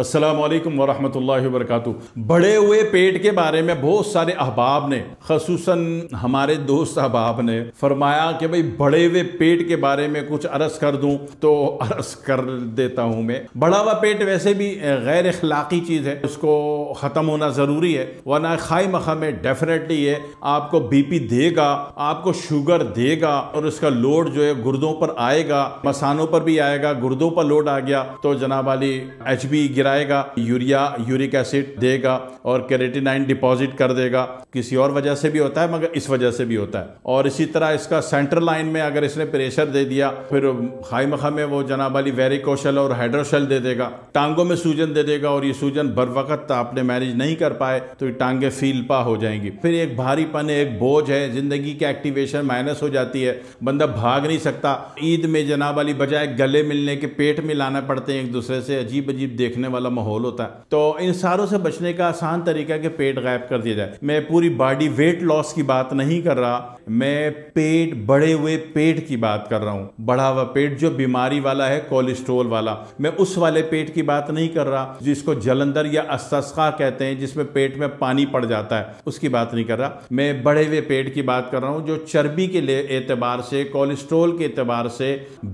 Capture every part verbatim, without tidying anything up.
अस्सलामुअलैकुम वरहमतुल्लाहि वबरकातुहू। बढ़े हुए पेट के बारे में बहुत सारे अहबाब ने, ख़ुसूसन हमारे दोस्त अहबाब ने फरमाया कि भाई बढ़े हुए पेट के बारे में कुछ अर्ज़ कर दूं, तो अर्ज़ कर देता हूं मैं। बढ़ा हुआ पेट वैसे भी गैर अखलाकी चीज़ है, उसको ख़त्म होना ज़रूरी है, वरना खाई मखा में डेफिनेटली ये आपको बी पी देगा, आपको शुगर देगा और उसका लोड जो है गुर्दों पर आएगा, मसानों पर भी आएगा। गुर्दों पर लोड आ गया तो जनाब वाली एच बी गिराएगा, यूरिया यूरिक एसिड देगा और केरेटिनाइन डिपॉजिट कर देगा। किसी और वजह से भी होता है मगर इस वजह से भी होता है। और इसी तरह इसका सेंट्रल लाइन में अगर इसने प्रेशर दे दिया फिर खाई मखा में वो जनाब वाली वेरिकोशल और हाइड्रोशल दे देगा, टांगों में सूजन दे देगा। और ये सूजन बर वक्त आपने मैनेज नहीं कर पाए तो ये टांगे फीलपा हो जाएंगी। फिर एक भारीपन एक बोझ है, जिंदगी की एक्टिवेशन माइनस हो जाती है, बंदा भाग नहीं सकता। ईद में जनाब वाली बजाय गले मिलने के पेट मिलाना पड़ते हैं एक दूसरे से, अजीब अजीब देखने वाला माहौल होता है। तो इन सारों से बचने का आसान तरीका है कि पेट गायब कर दिया जाए। मैं पूरी बॉडी वेट लॉस की बात नहीं कर रहा, मैं पेट बढ़े हुए पेट की बात कर रहा हूँ। बढ़ा हुआ पेट जो बीमारी वाला है, कोलेस्ट्रोल वाला, मैं उस वाले पेट की बात नहीं कर रहा जिसको जलंधर या अस्तस्का कहते हैं, जिसमें पेट में पानी पड़ जाता है, उसकी बात नहीं कर रहा। मैं बढ़े हुए पेट की बात कर रहा हूँ जो चर्बी के एतबार से, कोलेस्ट्रोल के एतबार से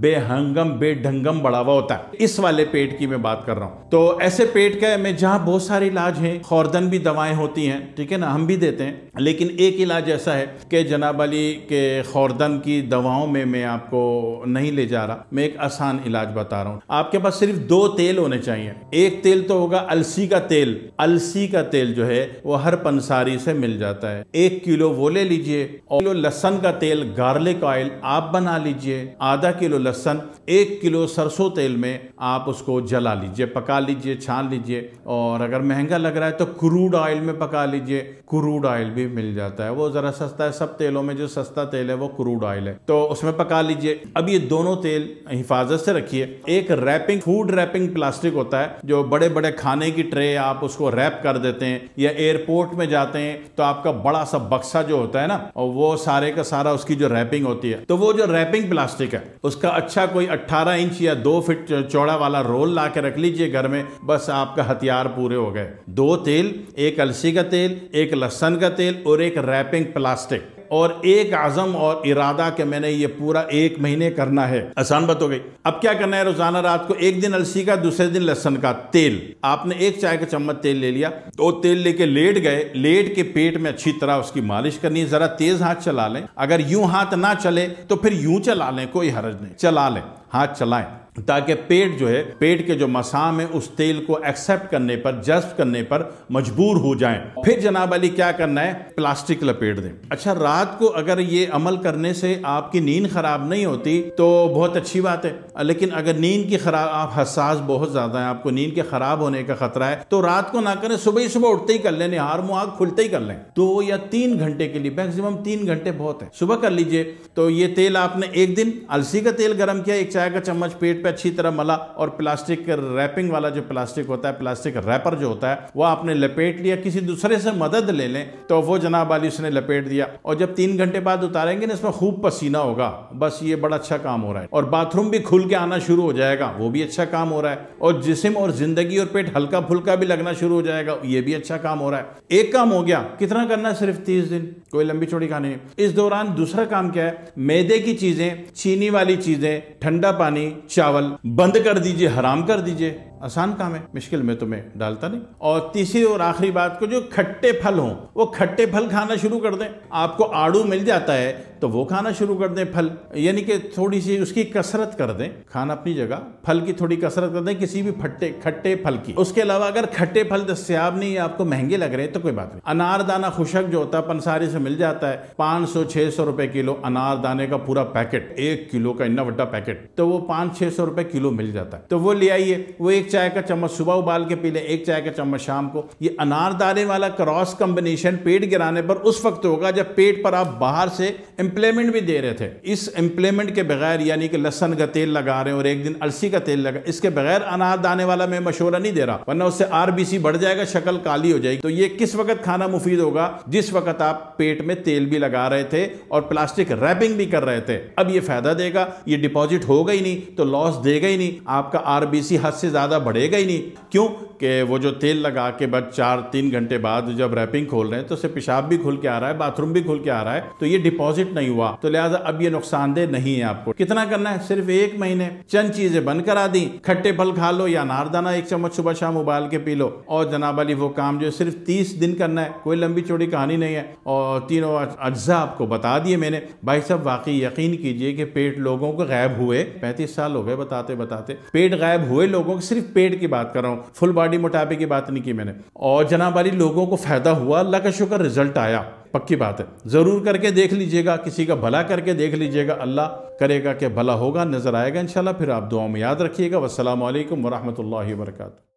बेहंगम बेढंगम बढ़ा हुआ होता है, इस वाले पेट की मैं बात कर रहा हूँ। तो ऐसे पेट का मैं जहाँ बहुत सारे इलाज हैं, खौर्दन भी दवाएं होती हैं, ठीक है ना, हम भी देते हैं, लेकिन एक इलाज ऐसा है कि जनाब अली के खौर्दन की दवाओं में मैं आपको नहीं ले जा रहा, मैं एक आसान इलाज बता रहा हूँ। आपके पास सिर्फ दो तेल होने चाहिए। एक तेल तो होगा अलसी का तेल। अलसी का तेल जो है वो हर पंसारी से मिल जाता है। एक किलो वो ले लीजिए, और किलो लहसुन का तेल, गार्लिक ऑयल आप बना लीजिए। आधा किलो लहसुन, एक किलो सरसों तेल में आप उसको जला लीजिए, पका लीजिए, छान लीजिए। और अगर महंगा लग रहा है तो क्रूड ऑयल में पका लीजिए, क्रूड ऑयल भी मिल जाता है, वो जरा सस्ता है। सब तेलों में जो सस्ता तेल है वो क्रूड ऑयल है, तो उसमें पका लीजिए। अब ये दोनों तेल हिफाजत से रखिए। एक रैपिंग, फूड रैपिंग प्लास्टिक होता है, जो बड़े बड़े खाने की ट्रे आप उसको रैप कर देते हैं, या एयरपोर्ट में जाते हैं तो आपका बड़ा सा बक्सा जो होता है ना, और वो सारे का सारा उसकी जो रैपिंग होती है, तो वो जो रैपिंग प्लास्टिक है उसका अच्छा कोई अट्ठारह इंच या दो फिट चौड़ा वाला रोल ला के रख लीजिए घर में, बस आपका हथियार पूरे हो गए। दो तेल, एक अलसी का तेल, एक लहसुन का तेल और एक रैपिंग प्लास्टिक, और एक आज़म और इरादा कि मैंने ये पूरा एक महीने करना है। आसान बात हो गई। अब क्या करना है, रोजाना रात को एक दिन अलसी का, दूसरे दिन लहसुन का तेल। आपने एक चाय का चम्मच तेल ले लिया, तो तेल लेके लेट गए, लेट के पेट में अच्छी तरह उसकी मालिश करनी है। जरा तेज हाथ चला लें, अगर यूं हाथ ना चले तो फिर यूं चला लें, कोई हर्ज नहीं, चला लें, हाथ चलाएं, ताकि पेट जो है, पेट के जो मसाम है उस तेल को एक्सेप्ट करने पर, जज्ब करने पर मजबूर हो जाएं। फिर जनाब अली क्या करना है, प्लास्टिक लपेट दें। अच्छा, रात को अगर ये अमल करने से आपकी नींद खराब नहीं होती तो बहुत अच्छी बात है, लेकिन अगर नींद की खराब, आप हसास बहुत ज्यादा है, आपको नींद के खराब होने का खतरा है, तो रात को ना करें, सुबह सुबह उठते ही कर लें, निहार मुंह आग खुलते ही कर लें, दो या तीन घंटे के लिए, मैक्सिमम तीन घंटे बहुत है, सुबह कर लीजिए। तो ये तेल आपने एक दिन अलसी का तेल गर्म किया, एक चाय का चम्मच पेट पे अच्छी तरह मला, और प्लास्टिक रैपिंग वाला जो प्लास्टिक होता है, प्लास्टिक रैपर जो होता है, वो आपने लपेट लिया। किसी दूसरे से मदद ले लें तो वो जनाब वाली उसने लपेट दिया। और जब तीन घंटे बाद उतारेंगे ना, इसमें खूब पसीना होगा, बस ये बड़ा अच्छा काम हो रहा है। और बाथरूम भी खुल के आना शुरू हो जाएगा, वो भी अच्छा काम हो रहा है। और जिस्म और जिंदगी और पेट हल्का फुल्का भी लगना शुरू हो जाएगा, ये भी अच्छा काम हो रहा है। एक काम हो गया, कितना करना है, सिर्फ तीस दिन, कोई लंबी चौड़ी कहानी नहीं। इस दौरान दूसरा काम क्या है, मैदे की चीजें, चीनी वाली चीजें, ठंडा पानी, चावल बंद कर दीजिए, हराम कर दीजिए। आसान काम है, मुश्किल में तो मैं डालता नहीं। और तीसरी और आखिरी बात को, जो खट्टे फल हों, वो खट्टे फल खाना शुरू कर दें। आपको आड़ू मिल जाता है तो वो खाना शुरू कर दें, फल, यानी कि थोड़ी सी उसकी कसरत कर दें, खाना अपनी जगह, फल की थोड़ी कसरत कर दें, किसी भी फट्टे खट्टे फल की। उसके अलावा अगर खट्टे फल दस्तियाब नहीं है, आपको महंगे लग रहे हैं, तो कोई बात नहीं, अनारदाना खुशक जो होता है पंसारी से मिल जाता है, पाँच सौ छः सौ रुपये किलो अनारदाने का पूरा पैकेट, एक किलो का इतना बड़ा पैकेट, तो वो पाँच छः सौ रुपये किलो मिल जाता है, तो वो ले आइए। वो एक चाय का चम्मच सुबह उबाल के पी लें, एक चाय का चम्मच शाम को। ये अनारदाने वाला क्रॉस कॉम्बिनेशन पेट गिराने पर उस वक्त होगा जब पेट पर आप बाहर से इम्प्लीमेंट भी दे रहे थे। इस इम्प्लीमेंट के बगैर, यानी कि लहसुन का तेल लगा रहे हैं और एक दिन अलसी का तेल लगा, इसके बगैर अनारदाने वाला मैं मशवरा नहीं दे रहा, वरना उससे आरबीसी बढ़ जाएगा, शक्ल काली हो जाएगी। तो ये किस वक्त खाना मुफीद होगा, जिस वक्त आप पेट में तेल भी लगा रहे थे और प्लास्टिक रैपिंग भी कर रहे थे। अब ये फायदा देगा, ये डिपॉजिट होगा ही नहीं, तो लॉस देगा ही नहीं, आपका आरबीसी हद से ज्यादा ज़्यादा बढ़ेगा ही नहीं, क्यों कि वो जो तेल लगा के बाद चार तीन घंटे बाद जब रैपिंग खोल रहे हैं तो उससे पेशाब भी खुल के आ रहा है, बाथरूम भी खुल के आ रहा है, तो ये डिपॉजिट नहीं हुआ, तो लिहाजा अब ये नुकसानदेह नहीं है। आपको कितना करना है, सिर्फ एक महीने चंद चीजें बंद करा दी, खट्टे फल खा लो या अनारदाना एक चम्मच सुबह शाम उबाल के पी लो, और जनाब अली वो काम जो सिर्फ तीस दिन करना है, कोई लंबी चौड़ी कहानी नहीं है। और तीनों अज्जा आपको बता दिए मैंने। भाई साहब वाकई यकीन कीजिए कि पेट लोगों को गायब हुए पैंतीस साल हो गए बताते बताते, पेट गायब हुए लोगों को, सिर्फ पेट की बात कर रहा हूँ, फुल बॉडी मोटापे की बात नहीं की मैंने, और जनाब अली लोगों को फायदा हुआ, अल्लाह का शुक्र रिजल्ट आया। पक्की बात है, जरूर करके देख लीजिएगा, किसी का भला करके देख लीजिएगा, अल्लाह करेगा कि भला होगा, नजर आएगा इंशाल्लाह। फिर आप दुआ में याद रखिएगा। वस्सलामु अलैकुम वरहमतुल्लाहि वबरकातुहू।